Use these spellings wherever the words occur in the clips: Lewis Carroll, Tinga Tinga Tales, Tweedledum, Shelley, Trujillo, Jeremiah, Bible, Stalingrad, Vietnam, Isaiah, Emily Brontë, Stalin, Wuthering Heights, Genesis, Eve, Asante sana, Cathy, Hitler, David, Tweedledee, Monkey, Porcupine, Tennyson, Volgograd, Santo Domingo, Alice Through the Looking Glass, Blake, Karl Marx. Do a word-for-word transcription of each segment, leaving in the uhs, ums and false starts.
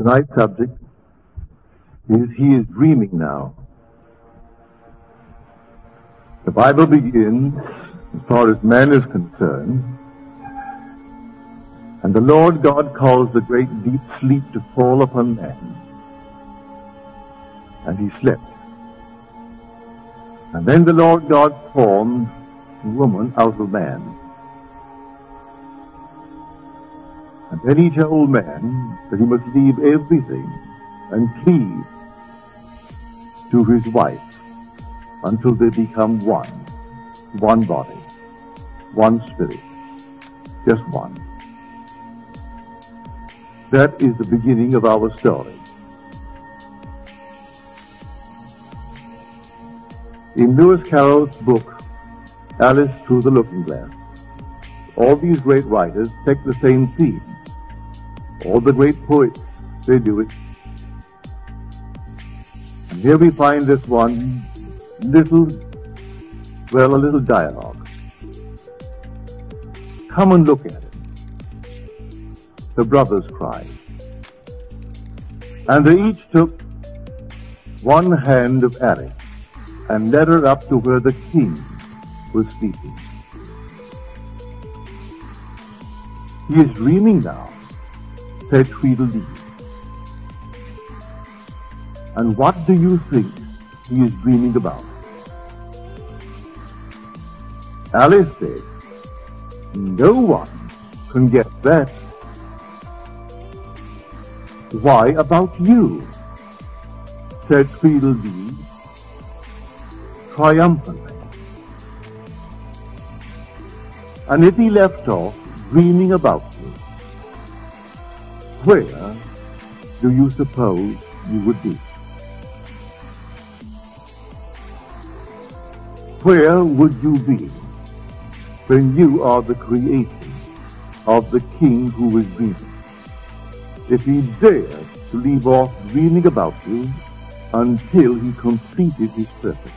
Tonight's subject is He is Dreaming Now. The Bible begins, as far as man is concerned, and the Lord God caused the great deep sleep to fall upon man, and he slept. And then the Lord God formed woman out of man. And then he told man that he must leave everything and cleave to his wife until they become one, one body, one spirit, just one. That is the beginning of our story. In Lewis Carroll's book, Alice Through the Looking Glass, all these great writers take the same theme. All the great poets, they do it. And here we find this one little, well, a little dialogue. Come and look at it. The brothers cried. And they each took one hand of Alice and led her up to where the king was sleeping. He is dreaming now, said Tweedledee. And what do you think he is dreaming about? Alice said, no one can guess that. Why about you? Said Tweedledee, triumphantly. And if he left off dreaming about you, where do you suppose you would be? Where would you be when you are the creation of the king who is dreaming? If he dared to leave off dreaming about you until he completed his purpose.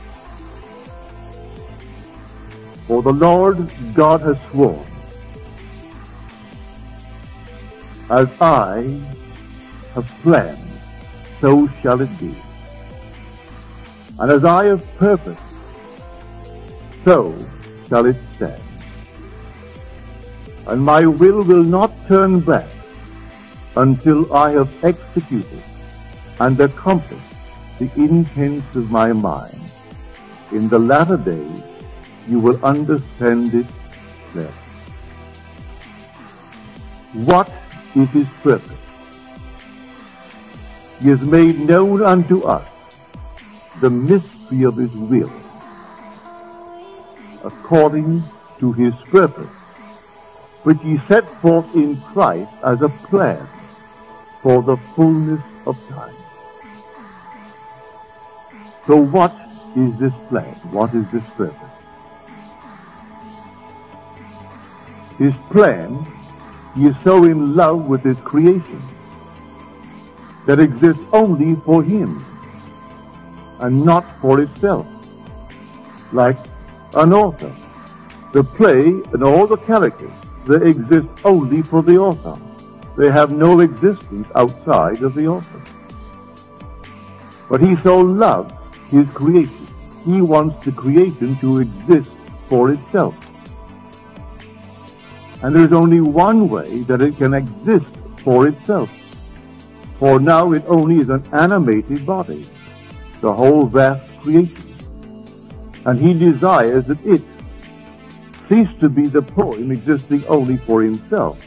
For the Lord God has sworn, as I have planned, so shall it be. And as I have purposed, so shall it stand. And my will will not turn back until I have executed and accomplished the intents of my mind. In the latter days, you will understand it clearly. What is his purpose? He has made known unto us the mystery of his will, according to his purpose, which he set forth in Christ as a plan for the fullness of time. So what is this plan? What is this purpose? His plan, he is so in love with his creation that exists only for him and not for itself. Like an author, the play and all the characters, they exist only for the author. They have no existence outside of the author. But he so loves his creation. He wants the creation to exist for itself. And there is only one way that it can exist for itself. For now it only is an animated body, the whole vast creation. And he desires that it cease to be the poem existing only for himself,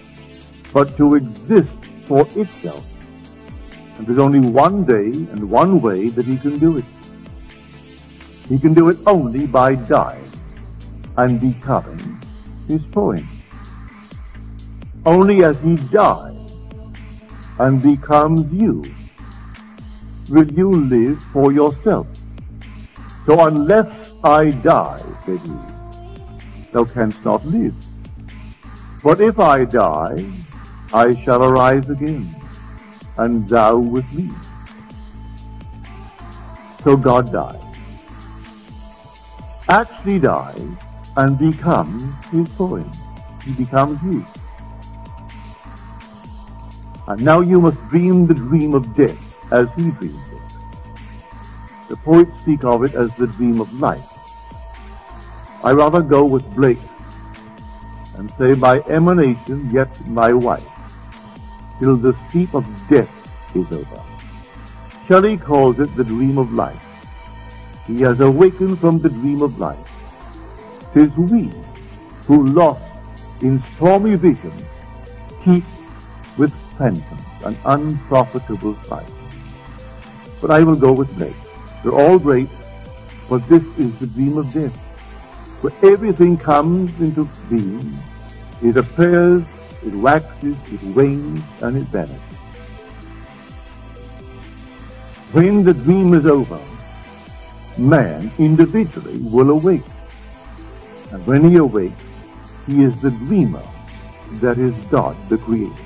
but to exist for itself. And there's only one day and one way that he can do it. He can do it only by dying and becoming his poem. Only as he dies and becomes you, will you live for yourself. So unless I die, said he, thou canst not live. But if I die, I shall arise again, and thou with me. So God dies, actually dies, and becomes his poem. He becomes you. And now you must dream the dream of death as he dreams it. The poets speak of it as the dream of life. I rather go with Blake and say, by emanation yet my wife, till the sleep of death is over. Shelley calls it the dream of life. He has awakened from the dream of life. 'Tis we who lost in stormy visions keep with phantoms an unprofitable fight. But I will go with Blake. They're all great, but this is the dream of death, where everything comes into being. It appears, it waxes, it wanes, and it vanishes. When the dream is over, man individually will awake. And when he awakes, he is the dreamer, that is God the Creator.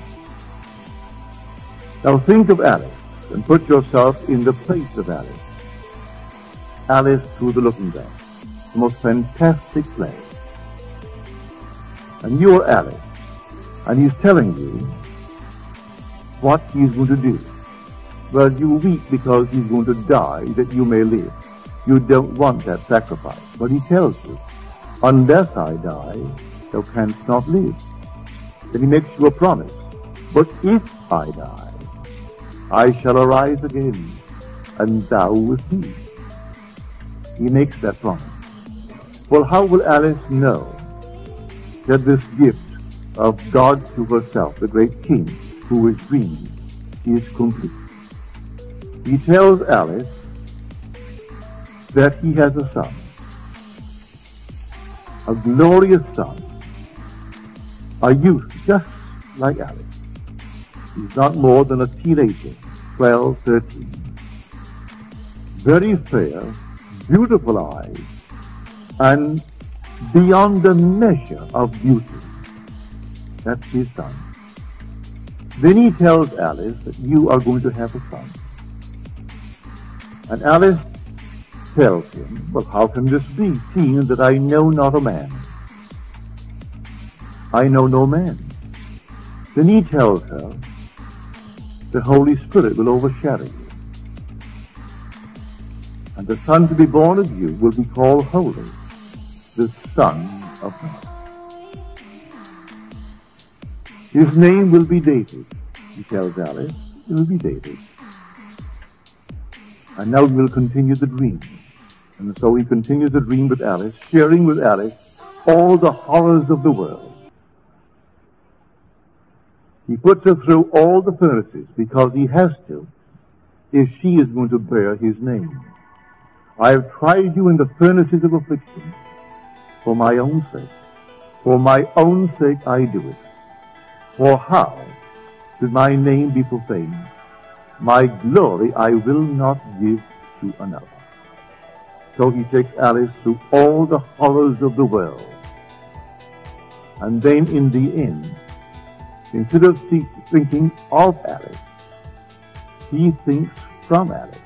Now think of Alice and put yourself in the place of Alice. Alice Through the Looking Glass, the most fantastic play. And you are Alice, and he's telling you what he's going to do. Well, you weep because he's going to die that you may live. You don't want that sacrifice, but he tells you, unless I die, thou canst not live. Then he makes you a promise. But if I die, I shall arise again, and thou with me. He makes that promise. Well, how will Alice know that this gift of God to herself, the great king who is dreaming, is complete? He tells Alice that he has a son, a glorious son, a youth just like Alice. He's not more than a teenager, twelve, thirteen. Very fair, beautiful eyes, and beyond the measure of beauty. That's his son. Then he tells Alice that you are going to have a son. And Alice tells him, well, how can this be, seeing that I know not a man? I know no man. Then he tells her, the Holy Spirit will overshadow you. And the son to be born of you will be called holy, the Son of God. His name will be David, he tells Alice. It will be David. And now we'll continue the dream. And so he continues the dream with Alice, sharing with Alice all the horrors of the world. He puts her through all the furnaces because he has to, if she is going to bear his name. I have tried you in the furnaces of affliction for my own sake. For my own sake I do it. For how should my name be profaned? My glory I will not give to another. So he takes Alice through all the horrors of the world. And then in the end, instead of thinking of Alice, he thinks from Alice.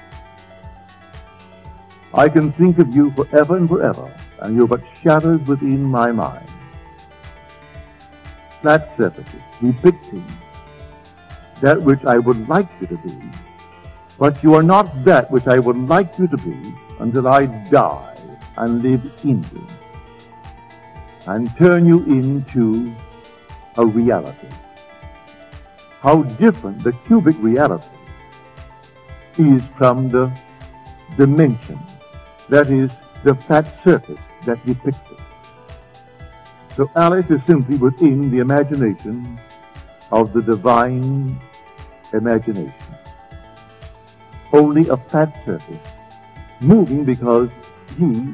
I can think of you forever and forever, and you're but shadows within my mind. Flat surfaces, depicting that which I would like you to be, but you are not that which I would like you to be until I die and live in you, and turn you into a reality. How different the cubic reality is from the dimension, that is, the flat surface that depicts it. So Alice is simply within the imagination of the divine imagination. Only a flat surface, moving because he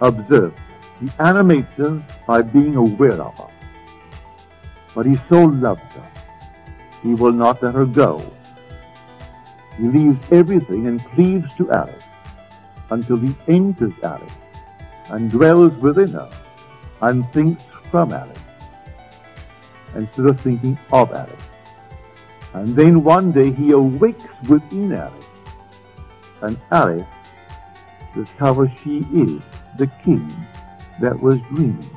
observes. He animates her by being aware of her. But he so loves her, he will not let her go. He leaves everything and cleaves to Alice until he enters Alice and dwells within her and thinks from Alice instead of thinking of Alice. And then one day he awakes within Alice, and Alice discovers she is the king that was dreaming.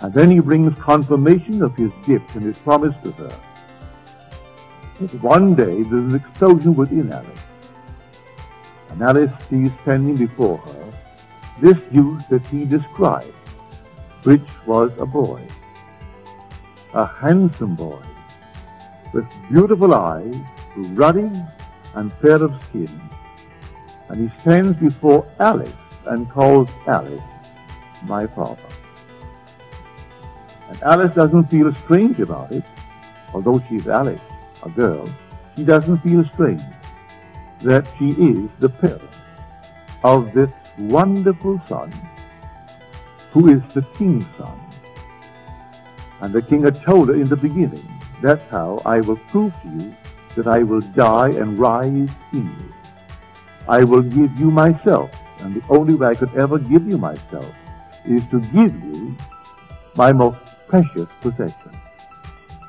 And then he brings confirmation of his gift and his promise to her. One day there's an explosion within Alice, and Alice sees standing before her this youth that he described, which was a boy, a handsome boy, with beautiful eyes, ruddy and fair of skin, and he stands before Alice and calls Alice, my father. And Alice doesn't feel strange about it, although she's Alice, a girl, she doesn't feel strange that she is the parent of this wonderful son, who is the king's son. And the king had told her in the beginning, that's how I will prove to you that I will die and rise in you. I will give you myself, and the only way I could ever give you myself is to give you my most precious possession.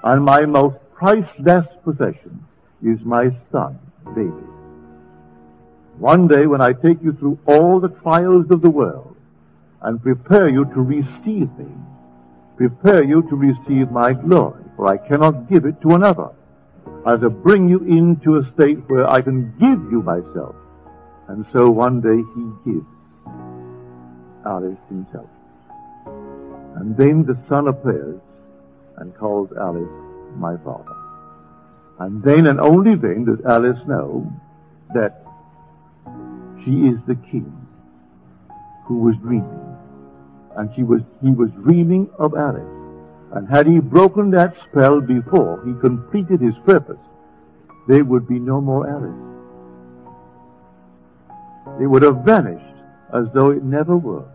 And my most priceless possession is my son, David. One day when I take you through all the trials of the world and prepare you to receive me, prepare you to receive my glory, for I cannot give it to another. I shall bring you into a state where I can give you myself. And so one day he gives Alice himself. And then the son appears and calls Alice my father. And then and only then does Alice know that she is the king who was dreaming. And she was, he was dreaming of Alice. And had he broken that spell before he completed his purpose, there would be no more Alice. It would have vanished as though it never were.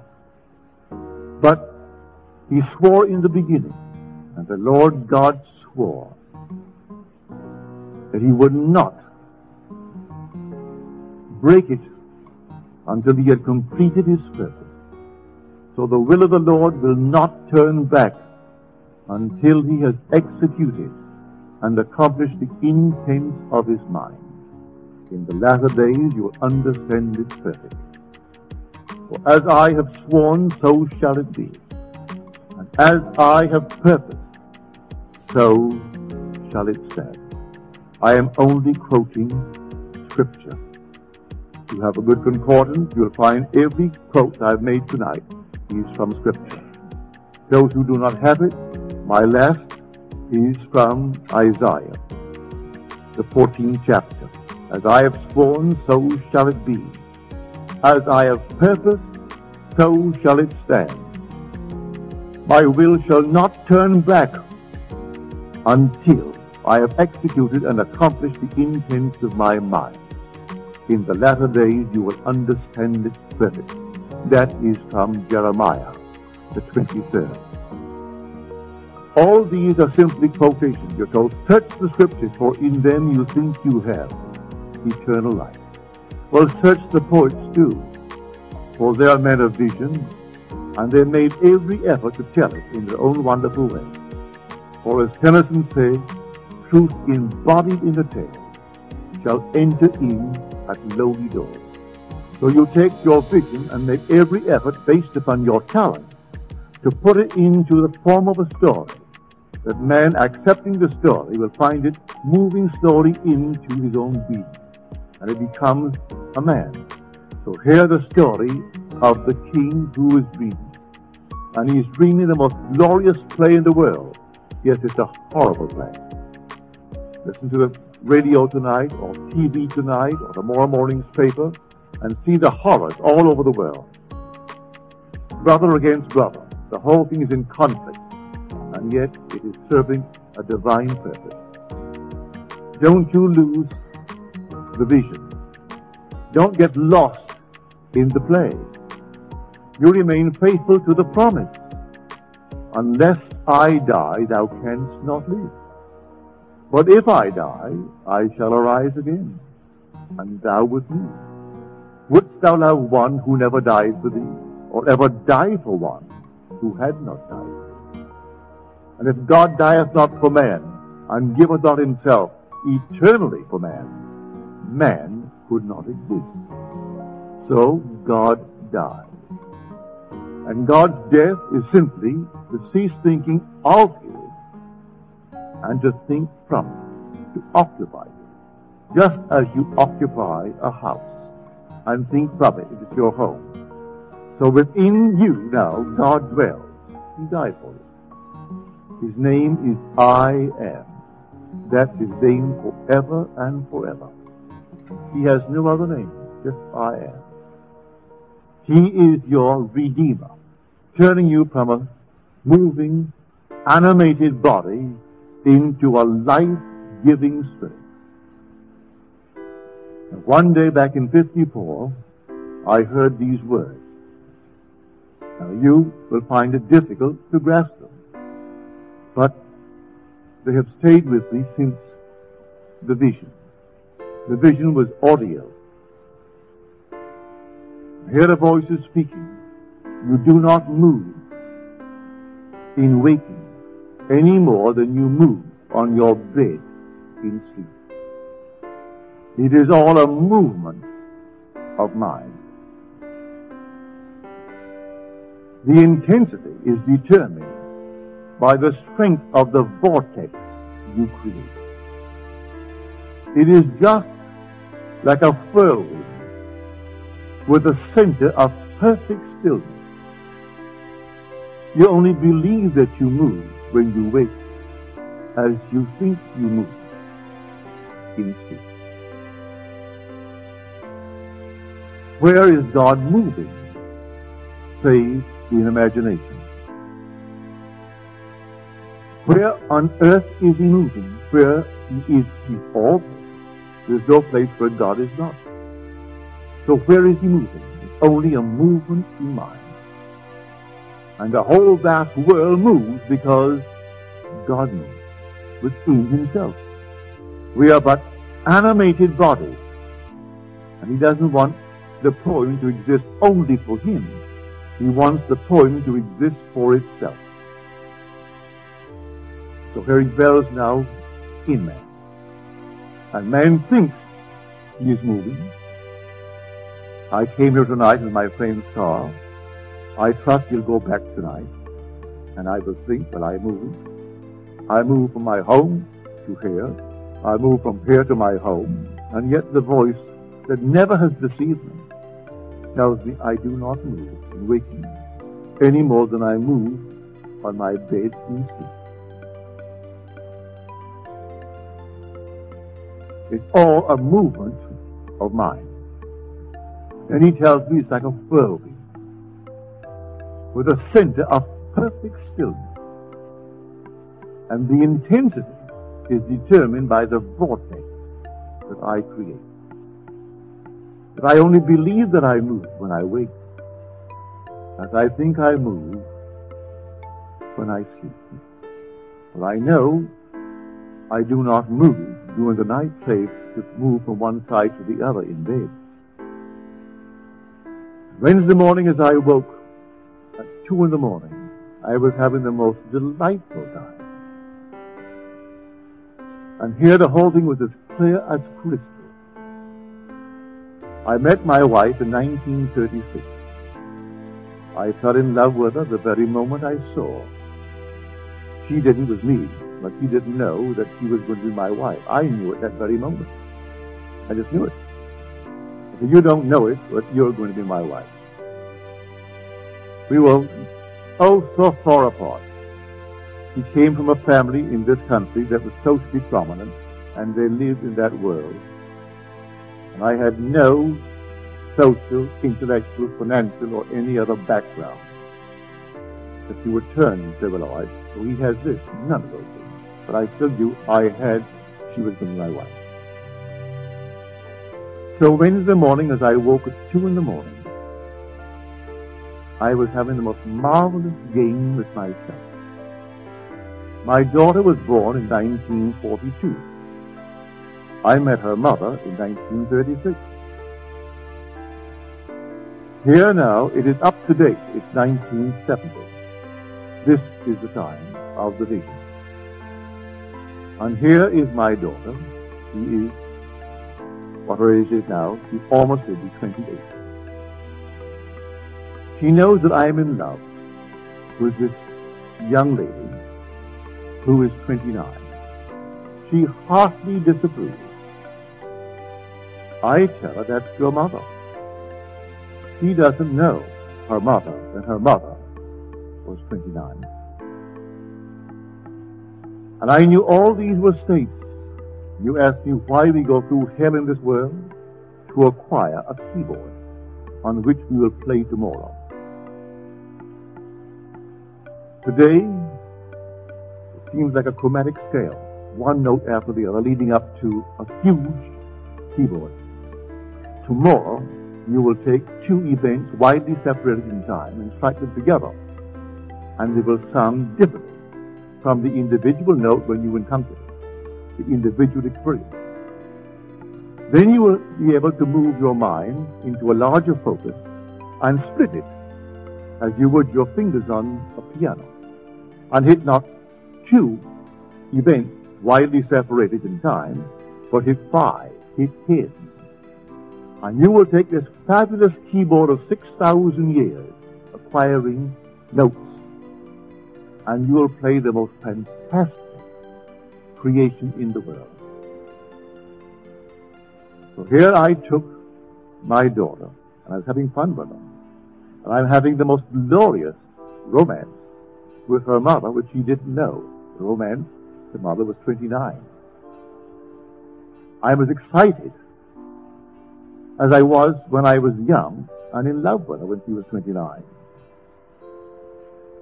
But he swore in the beginning, and the Lord God swore that he would not break it until he had completed his purpose. So the will of the Lord will not turn back until he has executed and accomplished the intents of his mind. In the latter days you will understand it perfectly. For as I have sworn, so shall it be. And as I have purposed, so shall it stand. I am only quoting Scripture. If you have a good concordance, you will find every quote I have made tonight is from Scripture. Those who do not have it, my last is from Isaiah, the fourteenth chapter. As I have sworn, so shall it be. As I have purposed, so shall it stand. My will shall not turn back until I have executed and accomplished the intents of my mind. In the latter days you will understand it perfectly. That is from Jeremiah, the twenty-third. All these are simply quotations. You're told, search the Scriptures, for in them you think you have eternal life. Well, search the poets too, for they are men of vision, and they made every effort to tell it in their own wonderful way. For as Tennyson said, truth embodied in the tale shall enter in at lowly doors. So you take your vision and make every effort based upon your talent to put it into the form of a story, that man accepting the story will find it moving slowly into his own being, and it becomes a man. So hear the story of the king who is dreaming, and he is dreaming the most glorious play in the world, yet it's a horrible play. Listen to the radio tonight, or T V tonight, or tomorrow morning's paper, and see the horrors all over the world. Brother against brother. The whole thing is in conflict, and yet it is serving a divine purpose. Don't you lose the vision. Don't get lost in the play. You remain faithful to the promise. Unless I die, thou canst not live. But if I die, I shall arise again, and thou with me. Wouldst thou love one who never died for thee, or ever die for one who had not died? And if God dieth not for man, and giveth not himself eternally for man, man could not exist. So God died. And God's death is simply to cease thinking of you, and to think from you. to occupy it, just as you occupy a house and think of it as your home. So within you now God dwells. He died for you. His name is I Am. That's his name forever and forever. He has no other name, just I Am. He is your Redeemer, turning you from a moving, animated body into a life-giving spirit. And one day back in fifty-four, I heard these words. Now you will find it difficult to grasp them, but they have stayed with me since the vision. The vision was audio. I hear a voice is speaking. You do not move in waking any more than you move on your bed in sleep. It is all a movement of mind. The intensity is determined by the strength of the vortex you create. It is just like a whirlwind with a center of perfect stillness. You only believe that you move when you wake, as you think you move in sleep. Where is God moving, save in imagination? Where on earth is he moving? Where he is, he all. There's no place where God is not. So where is he moving? It's only a movement in mind. And the whole vast world moves because God moves within himself. We are but animated bodies. And he doesn't want the poem to exist only for him. He wants the poem to exist for itself. So here he dwells now in man. And man thinks he is moving. I came here tonight in my friend's car. I trust he'll go back tonight. And I will think that I move. I move from my home to here. I move from here to my home. And yet the voice that never has deceived me tells me I do not move in waking any more than I move on my bed in sleep. It's all a movement of mind. And he tells me it's like a whirlwind with a center of perfect stillness. And the intensity is determined by the vortex that I create. That I only believe that I move when I wake, as I think I move when I sleep. Well, I know I do not move during the night, save to move from one side to the other in bed. Wednesday morning, as I woke at two in the morning, I was having the most delightful time. And here the whole thing was as clear as crystal. I met my wife in nineteen thirty-six. I fell in love with her the very moment I saw. She didn't, with me. But she didn't know that she was going to be my wife. I knew it that very moment. I just knew it. I said, you don't know it, but you're going to be my wife. We were oh so far apart. She came from a family in this country that was socially prominent, and they lived in that world. And I had no social, intellectual, financial, or any other background that she would turn and say, well, I, so he has this, none of those things. But I still knew I had, she was going to be my wife. So Wednesday morning, as I woke at two in the morning, I was having the most marvelous game with myself. My daughter was born in nineteen forty-two. I met her mother in nineteen thirty-six. Here now, it is up to date. It's nineteen seventy. This is the time of the vision. And here is my daughter. She is, what her age is now, she almost will be twenty-eight. She knows that I am in love with this young lady who is twenty-nine. she heartily disapproves. I tell her that's your mother. She doesn't know, her mother, that her mother was twenty-nine. And I knew all these were states. You ask me why we go through hell in this world? To acquire a keyboard on which we will play tomorrow. Today, it seems like a chromatic scale, one note after the other, leading up to a huge keyboard. Tomorrow, you will take two events widely separated in time and strike them together, and they will sound differently from the individual note when you encounter it, the individual experience. Then you will be able to move your mind into a larger focus and split it as you would your fingers on a piano, and hit not two events widely separated in time, but hit five, hit ten. And you will take this fabulous keyboard of six thousand years, acquiring notes, and you will play the most fantastic creation in the world. So here I took my daughter, and I was having fun with her, and I'm having the most glorious romance with her mother, which she didn't know. The romance, the mother was twenty-nine. I'm as excited as I was when I was young and in love with her when she was twenty-nine.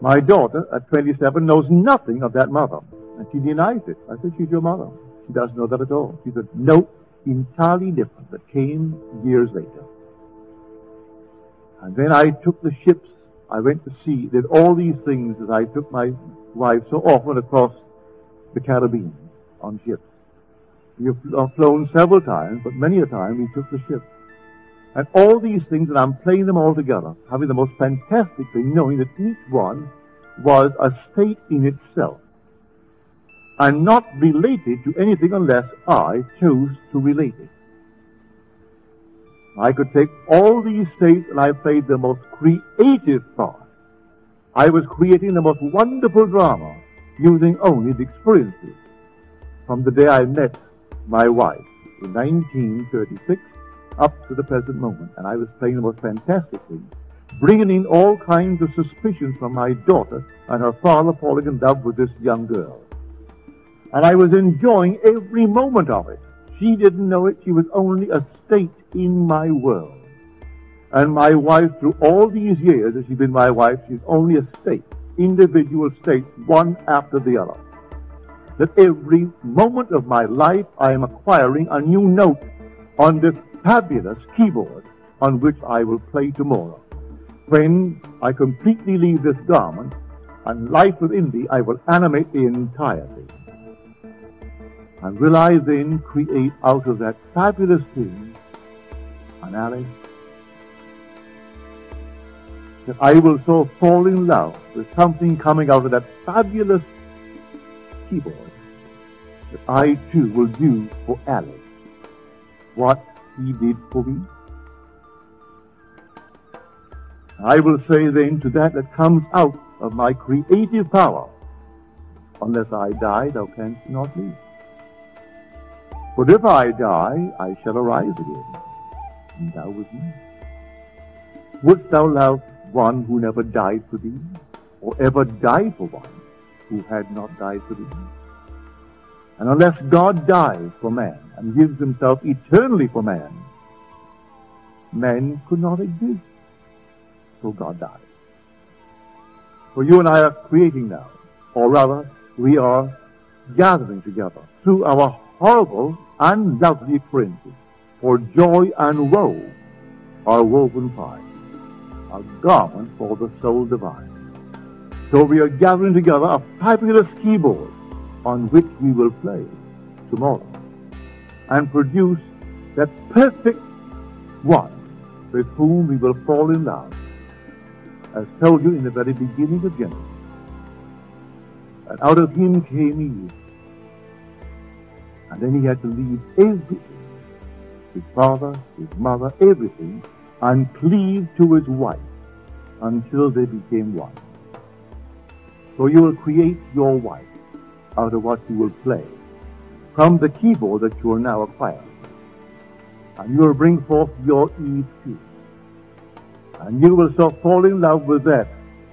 My daughter at twenty-seven knows nothing of that mother, and she denies it. I said, she's your mother. She doesn't know that at all. She said, no, entirely different, that came years later. And then I took the ships, I went to sea, did all these things as I took my wife so often across the Caribbean on ships. We have flown several times, but many a time we took the ship. And all these things, and I'm playing them all together, having the most fantastic thing, knowing that each one was a state in itself, and not related to anything unless I chose to relate it. I could take all these states, and I played the most creative part. I was creating the most wonderful drama using only the experiences from the day I met my wife in nineteen thirty-six up to the present moment. And I was playing the most fantastic thing, bringing in all kinds of suspicions from my daughter and her father falling in love with this young girl. And I was enjoying every moment of it. She didn't know it. She was only a state in my world. And my wife, through all these years that she's been my wife, she's only a state, individual states, one after the other. That every moment of my life, I am acquiring a new note on this fabulous keyboard on which I will play tomorrow. When I completely leave this garment and life within me, I will animate the entire thing. And will I then create out of that fabulous thing an Alice that I will so fall in love with something coming out of that fabulous keyboard that I too will do for Alice what he did for me? I will say then to that that comes out of my creative power, unless I die, thou canst not live. But if I die, I shall arise again, and thou with me. Wouldst thou love one who never died for thee, or ever die for one who had not died for thee? And unless God dies for man and gives himself eternally for man, man could not exist. So God died. So you and I are creating now, or rather, we are gathering together through our horrible and lovely experiences, for joy and woe are woven fine, a garment for the soul divine. So we are gathering together a fabulous keyboard on which we will play tomorrow and produce that perfect one with whom we will fall in love, as told you in the very beginning of Genesis. And out of him came Eve. And then he had to leave everything, his father, his mother, everything, and cleave to his wife until they became one. So you will create your wife out of what you will play from the keyboard that you are now acquiring. And you will bring forth your Eve too. And you will so fall in love with that,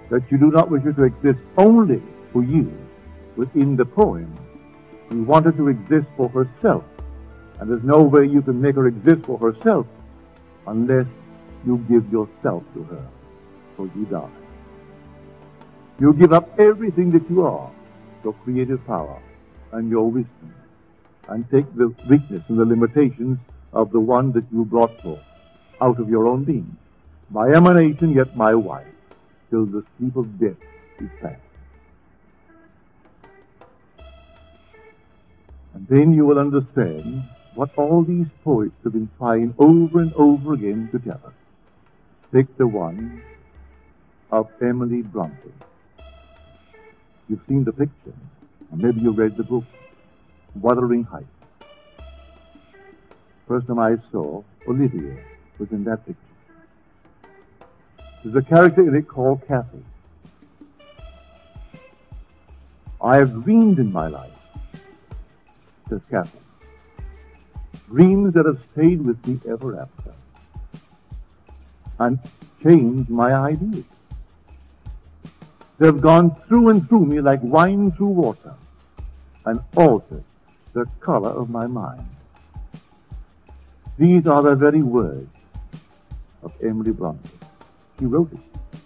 that you do not wish it to exist only for you within the poem. You want her to exist for herself. And there's no way you can make her exist for herself unless you give yourself to her, for you die. You give up everything that you are, your creative power and your wisdom, and take the weakness and the limitations of the one that you brought forth out of your own being. My emanation, yet my wife, till the sleep of death is past. And then you will understand what all these poets have been trying over and over again to tell us. Take the one of Emily Brontë. You've seen the picture, and maybe you read the book, Wuthering Heights. The first time I saw Olivia was in that picture. There's a character in it called Cathy. I have dreamed in my life, says Cathy. Dreams that have stayed with me ever after and changed my ideas. They've gone through and through me like wine through water and altered the color of my mind. These are the very words of Emily Brontë. She wrote it.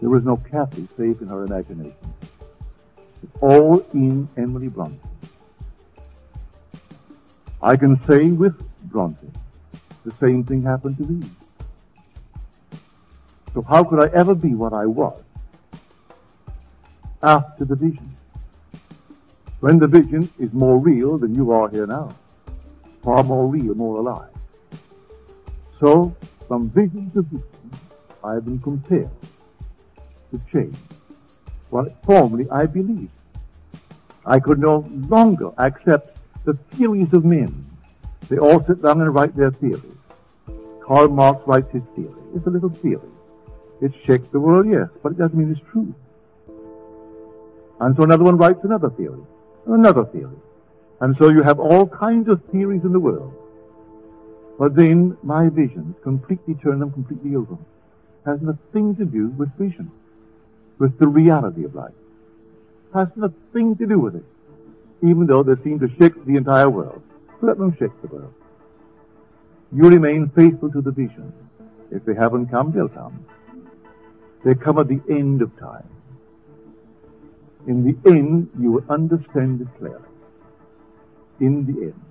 There was no Cathy save in her imagination. It's all in Emily Brontë. I can say with Brontë, the same thing happened to me. So how could I ever be what I was after the vision? When the vision is more real than you are here now, far more real, more alive. So, from vision to vision, I have been compelled to change what formerly I believed. I could no longer accept the theories of men. They all sit down and write their theories. Karl Marx writes his theory. It's a little theory. It shakes the world, yes, but it doesn't mean it's true. And so another one writes another theory, another theory. And so you have all kinds of theories in the world. But then my visions completely turn them completely over. It has nothing to do with vision, with the reality of life. It has nothing to do with it, even though they seem to shake the entire world. Let them shake the world. You remain faithful to the vision. If they haven't come, they'll come. They come at the end of time. In the end, you will understand it clearly. In the end.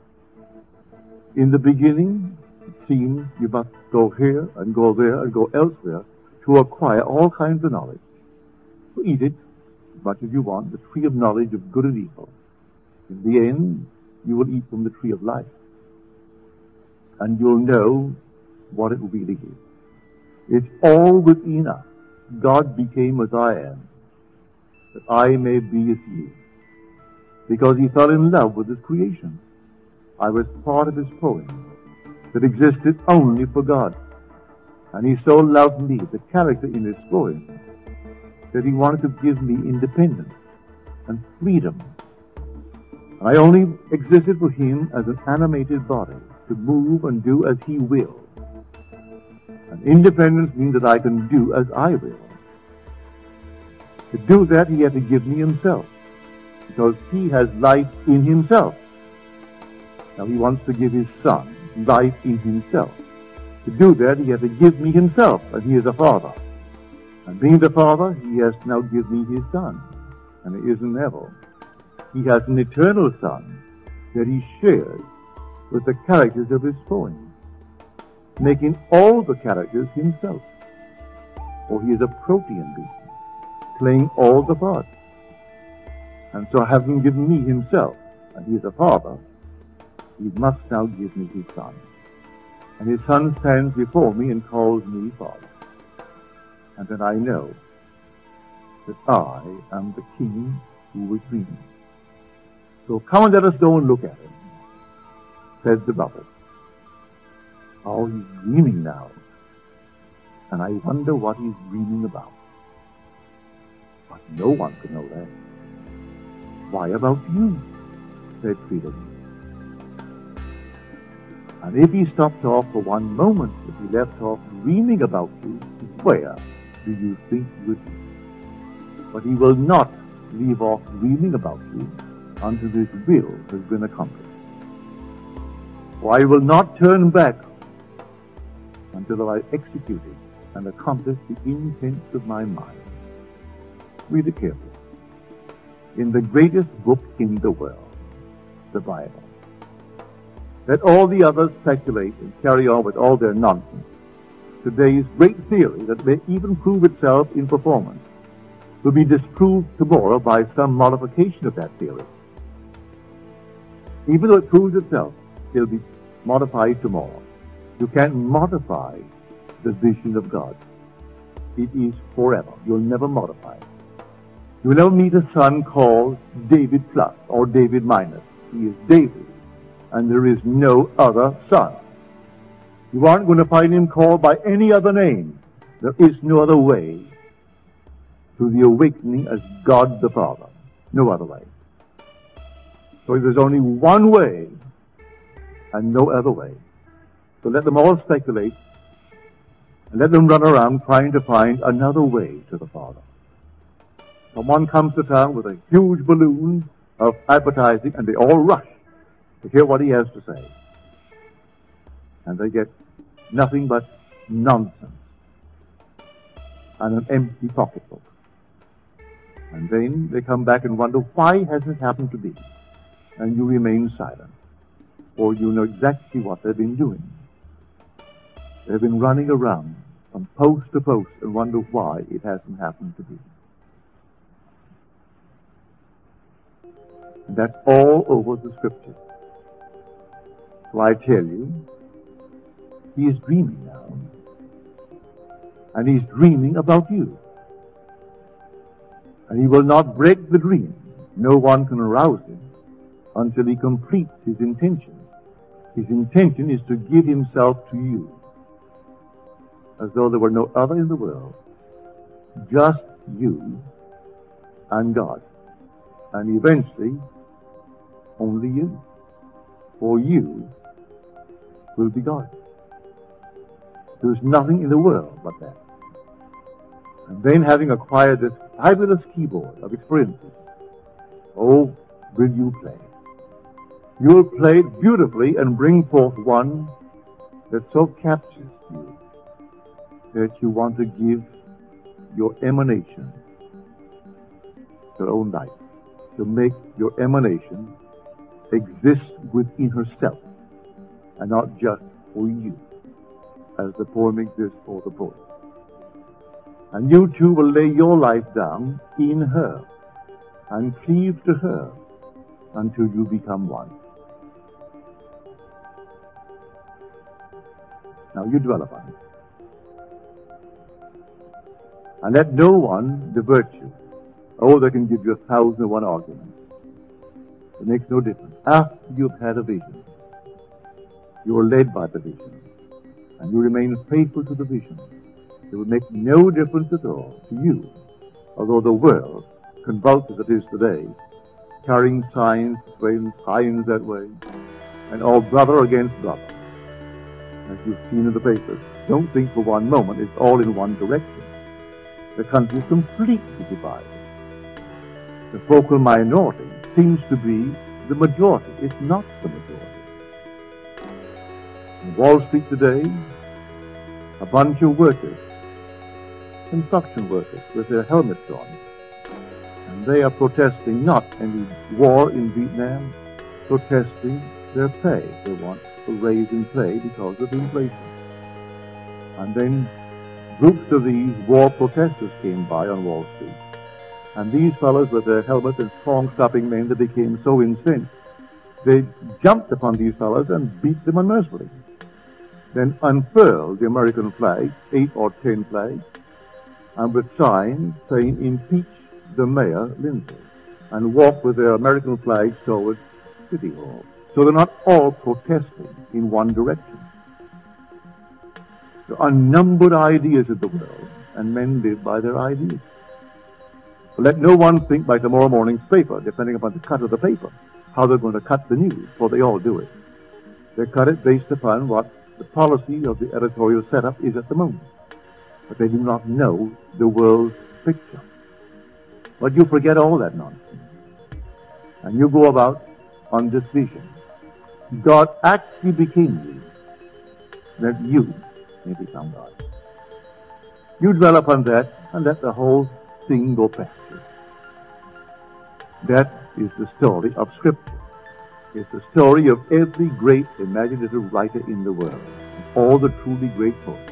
In the beginning, it seems you must go here and go there and go elsewhere to acquire all kinds of knowledge. So eat it as much as you want, the tree of knowledge of good and evil. In the end, you will eat from the tree of life, and you'll know what it really is. It's all within us. God became as I am, that I may be as you, because he fell in love with his creation. I was part of his poem that existed only for God, and he so loved me, the character in his poem, that he wanted to give me independence and freedom. I only existed for him as an animated body, to move and do as he will. And independence means that I can do as I will. To do that, he had to give me himself, because he has life in himself. Now he wants to give his son life in himself. To do that, he had to give me himself, and he is a father. And being the father, he has now given me his son, and it is an evil. He has an eternal son that he shares with the characters of his poem, making all the characters himself. For he is a protean being, playing all the parts. And so having given me himself, and he is a father, he must now give me his son. And his son stands before me and calls me father. And then I know that I am the king who was dreaming. So come and let us go and look at him, says the bubble. Oh, he's dreaming now, and I wonder what he's dreaming about. But no one can know that. Why about you? Said Tweedledee. And if he stopped off for one moment, if he left off dreaming about you, where do you think he would be? But he will not leave off dreaming about you until his will has been accomplished. For I will not turn back until I have executed and accomplished the intents of my mind. Read it carefully. In the greatest book in the world, the Bible. Let all the others speculate and carry on with all their nonsense. Today's great theory that may even prove itself in performance will be disproved tomorrow by some modification of that theory. Even though it proves itself, it will be modified tomorrow. You can't modify the vision of God. It is forever. You'll never modify it. You'll never meet a son called David plus or David minus. He is David. And there is no other son. You aren't going to find him called by any other name. There is no other way to the awakening as God the Father. No other way. So there's only one way and no other way. So let them all speculate and let them run around trying to find another way to the Father. Someone comes to town with a huge balloon of advertising and they all rush to hear what he has to say. And they get nothing but nonsense and an empty pocketbook. And then they come back and wonder, why has this happened to me? And you remain silent. Or you know exactly what they've been doing. They've been running around from post to post and wonder why it hasn't happened to me. And that's all over the scriptures. So I tell you, he is dreaming now. And he's dreaming about you. And he will not break the dream. No one can arouse him until he completes his intention. His intention is to give himself to you, as though there were no other in the world, just you and God. And eventually, only you, for you will be God. There's nothing in the world but that. And then, having acquired this fabulous keyboard of experiences, oh, will you play? You'll play it beautifully and bring forth one that so captures you that you want to give your emanation your own life, to make your emanation exist within herself and not just for you, as the poem exists for the poet. And you too will lay your life down in her and cleave to her until you become one. Now you dwell upon it. And let no one divert you. Oh, they can give you a thousand and one arguments. It makes no difference. After you've had a vision, you are led by the vision, and you remain faithful to the vision. It will make no difference at all to you, although the world, convulsed as it is today, carrying signs, trains, signs that way, and all brother against brother, as you've seen in the papers. Don't think for one moment it's all in one direction. The country is completely divided. The vocal minority seems to be the majority. It's not the majority. In Wall Street today, a bunch of workers, construction workers, with their helmets on, and they are protesting not any war in Vietnam, protesting their pay. They want a raise in pay because of inflation. And then groups of these war protesters came by on Wall Street. And these fellows with their helmets and strong stopping men, that became so incensed, they jumped upon these fellows and beat them unmercifully. Then unfurled the American flag, eight or ten flags, and with signs saying, "Impeach the Mayor, Lindsay," and walked with their American flags towards City Hall. So they're not all protesting in one direction. There are unnumbered ideas in the world, and men live by their ideas. Let no one think by tomorrow morning's paper, depending upon the cut of the paper, how they're going to cut the news, for they all do it. Their cut is based upon what the policy of the editorial setup is at the moment. But they do not know the world's picture. But you forget all that nonsense. And you go about on this vision. God actually became you, that you may become God. You dwell upon that and let the whole thing go past you. That is the story of Scripture. It's the story of every great imaginative writer in the world, all the truly great poets.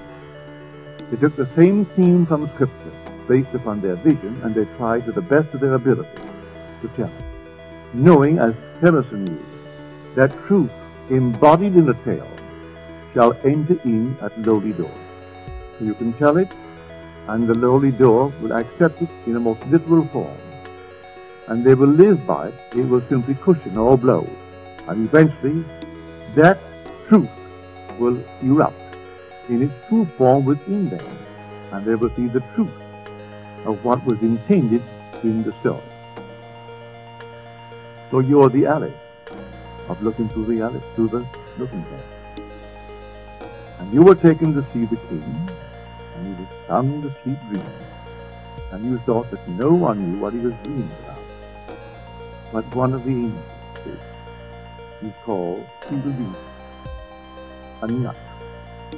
They took the same theme from Scripture, based upon their vision, and they tried to the best of their ability to tell it, knowing, as Tennyson knew, that truth embodied in the tale shall enter in at lowly door. So you can tell it, and the lowly door will accept it in a most literal form, and they will live by it. It will simply cushion all blows. And eventually, that truth will erupt in its true form within them, and they will see the truth of what was intended in the story. So you are the Alice of looking through the Alice, through the looking glass. And you were taken to see the king, and he was sound asleep dreaming, and you thought that no one knew what he was dreaming about. But one of the angels is. He's called Tweedledee, and nut.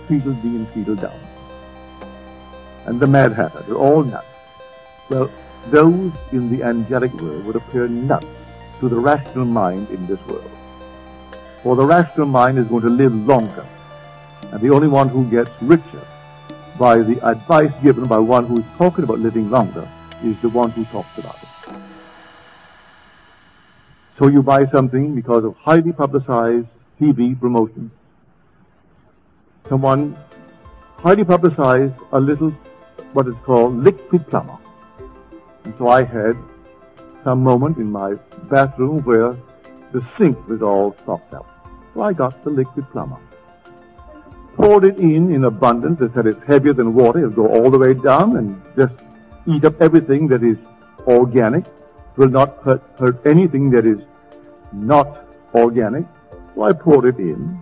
Tweedledee and Tweedledum. And the Mad Hatter, they're all nuts. Well, those in the angelic world would appear nuts to the rational mind in this world. For the rational mind is going to live longer, and the only one who gets richer by the advice given by one who is talking about living longer is the one who talks about it. So you buy something because of highly publicized T V promotion. Someone highly publicized a little, what is called, liquid plumber. And so I had some moment in my bathroom where the sink was all stopped up. So I got the liquid plumber. Poured it in in abundance. They said it's heavier than water. It'll go all the way down and just eat up everything that is organic. Will not hurt, hurt anything that is not organic. So I poured it in.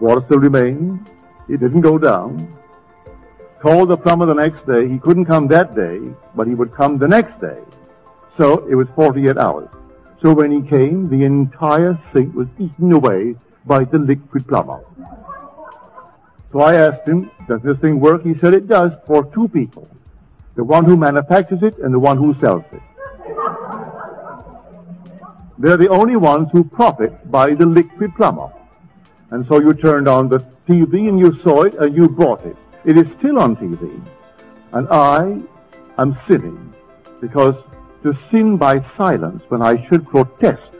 Water still remained. It didn't go down. Called the plumber the next day. He couldn't come that day, but he would come the next day. So it was forty-eight hours. So when he came, the entire sink was eaten away by the liquid plumber. So I asked him, does this thing work? He said it does for two people, the one who manufactures it and the one who sells it. They're the only ones who profit by the liquid plumber. And so you turned on the T V and you saw it and you bought it. It is still on T V. And I am sinning, because to sin by silence when I should protest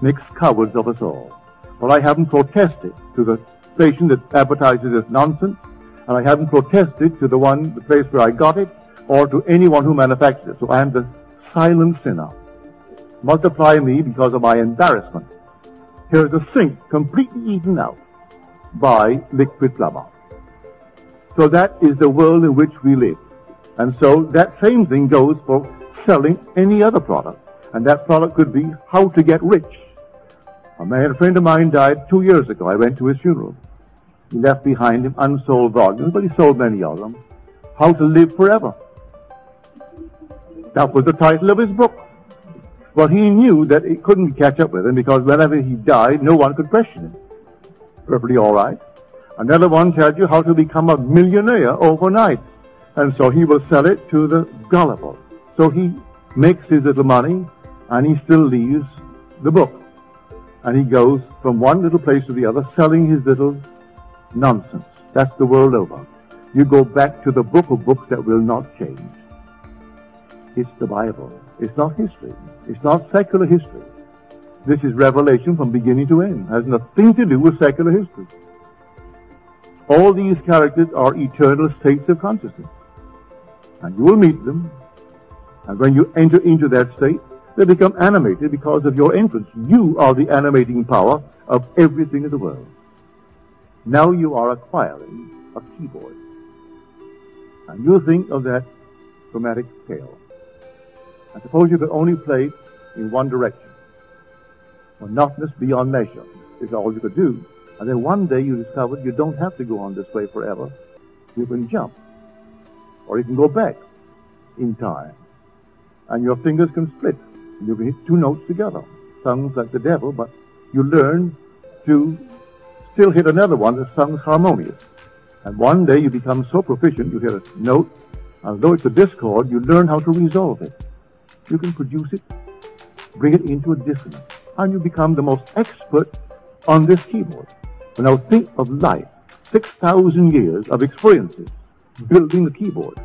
makes cowards of us all. But I haven't protested to the station that advertises this nonsense, and I haven't protested to the one, the place where I got it, or to anyone who manufactured it. So I am the silent sinner. Multiply me because of my embarrassment. Here's a sink completely eaten out by liquid plumber. So that is the world in which we live. And so that same thing goes for selling any other product. And that product could be how to get rich. A man, a friend of mine died two years ago. I went to his funeral. He left behind him unsold volumes, but he sold many of them. How to Live Forever. That was the title of his book. But he knew that it couldn't catch up with him, because whenever he died, no one could question him. Perfectly all right. Another one tells you how to become a millionaire overnight. And so he will sell it to the gullible. So he makes his little money, and he still leaves the book. And he goes from one little place to the other, selling his little nonsense. That's the world over. You go back to the book of books that will not change. It's the Bible. It's not history. It's not secular history. This is revelation from beginning to end. It has nothing to do with secular history. All these characters are eternal states of consciousness. And you will meet them. And when you enter into that state, they become animated because of your entrance. You are the animating power of everything in the world. Now you are acquiring a keyboard. And you think of that chromatic scale. And suppose you could only play in one direction. Monotonous beyond measure is all you could do. And then one day you discovered you don't have to go on this way forever. You can jump. Or you can go back in time. And your fingers can split. You can hit two notes together. Sounds like the devil, but you learn to still hit another one that sounds harmonious. And one day you become so proficient, you hit a note, and though it's a discord, you learn how to resolve it. You can produce it, bring it into a dissonance, and you become the most expert on this keyboard. And now think of life, six thousand years of experiences building the keyboard.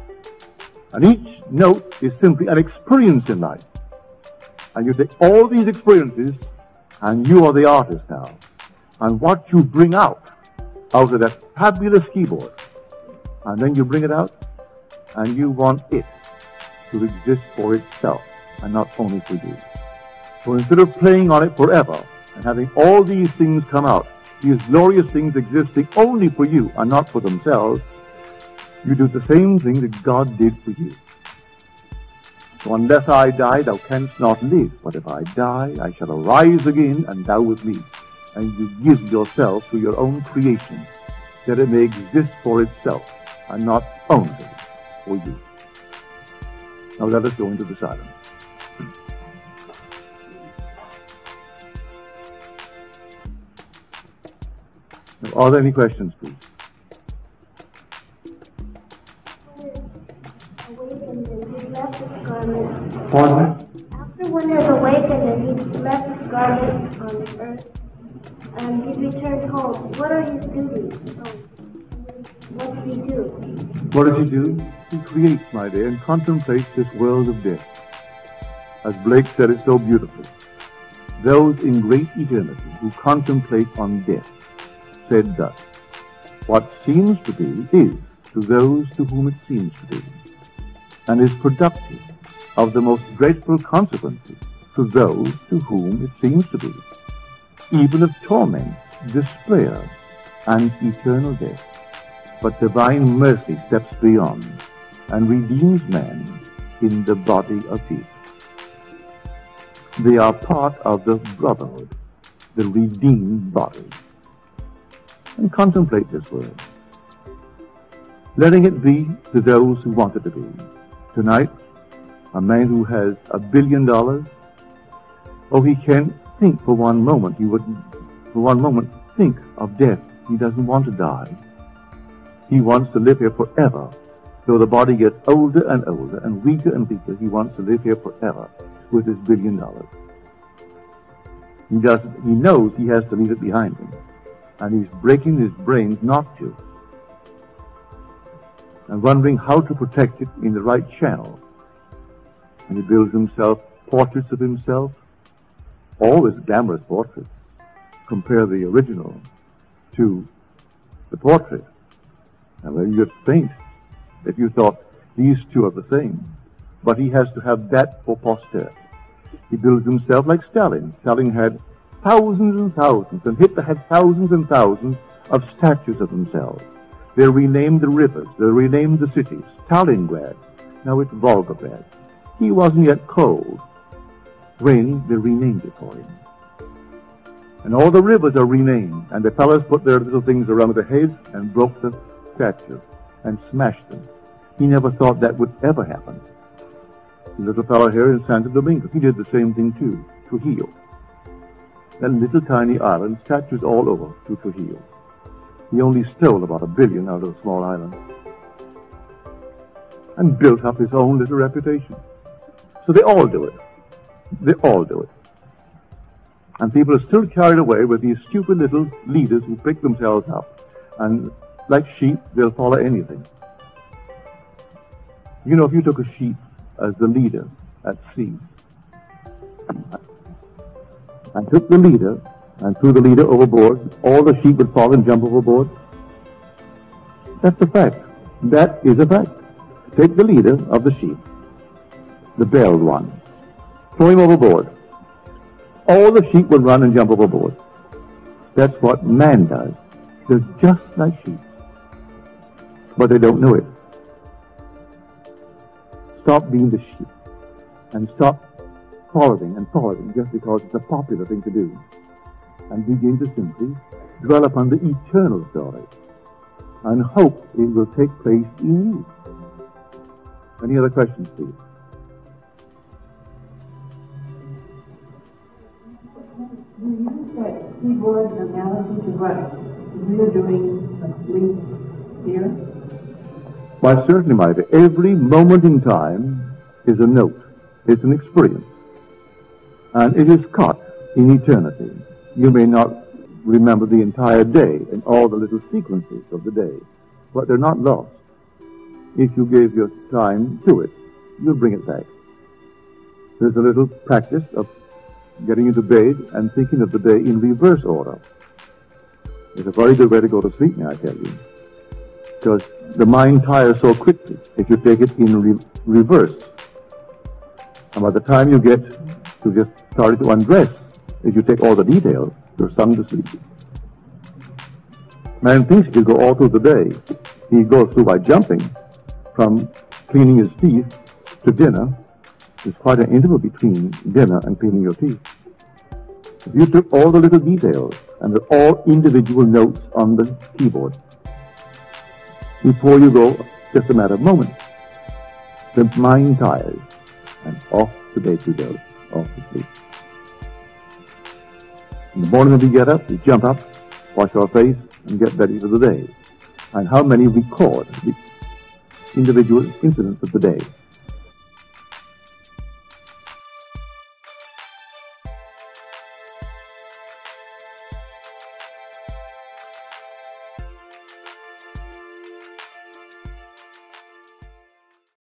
And each note is simply an experience in life. And you take all these experiences, and you are the artist now. And what you bring out, out of that fabulous keyboard, and then you bring it out, and you want it to exist for itself, and not only for you. So instead of playing on it forever, and having all these things come out, these glorious things existing only for you, and not for themselves, you do the same thing that God did for you. So unless I die, thou canst not live. But if I die, I shall arise again, and thou with me. And you give yourself to your own creation, that it may exist for itself, and not only for you. Now let us go into the silence. Now, are there any questions, please? Pardon? After one is awakened and he left his garment on earth, and he returned home, what are his duties? Oh, what does he do? What does he do? He creates, my dear, and contemplates this world of death. As Blake said it so beautifully, those in great eternity who contemplate on death said thus, what seems to be is to those to whom it seems to be, and is productive of the most dreadful consequences to those to whom it seems to be, even of torment, despair, and eternal death. But divine mercy steps beyond and redeems man in the body of peace. They are part of the brotherhood, the redeemed body. And contemplate this word, letting it be to those who want it to be. Tonight, a man who has a billion dollars, oh, he can't think for one moment. He wouldn't, for one moment, think of death. He doesn't want to die. He wants to live here forever. Though the body gets older and older and weaker and weaker, he wants to live here forever with his billion dollars. He doesn't, he knows he has to leave it behind him. And he's breaking his brains not to. And wondering how to protect it in the right channel. And he builds himself portraits of himself, always glamorous portraits. Compare the original to the portrait. And then you'd faint if you thought these two are the same. But he has to have that for posterity. He builds himself like Stalin. Stalin had thousands and thousands, and Hitler had thousands and thousands of statues of themselves. They renamed the rivers, they renamed the cities, Stalingrad, now it's Volgograd. He wasn't yet cold when they renamed it for him. And all the rivers are renamed, and the fellows put their little things around their heads and broke the statues and smashed them. He never thought that would ever happen. The little fellow here in Santo Domingo, he did the same thing too, Trujillo. That little tiny island, statues all over to Trujillo. He only stole about a billion out of a small island and built up his own little reputation. So they all do it. They all do it. And people are still carried away with these stupid little leaders who pick themselves up. And like sheep, they'll follow anything. You know, if you took a sheep as the leader at sea, and took the leader, and threw the leader overboard, all the sheep would fall and jump overboard. That's a fact. That is a fact. Take the leader of the sheep, the belled one. Throw him overboard. All the sheep would run and jump overboard. That's what man does. They're just like sheep. But they don't know it. Stop being the sheep. And stop following and following just because it's a popular thing to do. And begin to simply dwell upon the eternal story and hope it will take place in you. Any other questions, please? You use that keyboard analogy to what you're doing here? Why, certainly, my dear. Every moment in time is a note. It's an experience. And it is caught in eternity. You may not remember the entire day and all the little sequences of the day, but they're not lost. If you give your time to it, you'll bring it back. There's a little practice of getting into bed and thinking of the day in reverse order. It's a very good way to go to sleep, may I tell you, because the mind tires so quickly if you take it in re reverse. And by the time you get to just starting to undress, if you take all the details, you're sung to sleep. Man thinks he can go all through the day. He goes through by jumping from cleaning his teeth to dinner. There's quite an interval between dinner and cleaning your teeth. If you took all the little details, and they're all individual notes on the keyboard, before you go, just a matter of moments, the mind tires, and off to bed you go, off to sleep. In the morning when we get up, we jump up, wash our face, and get ready for the day. And how many record the individual incidents of the day?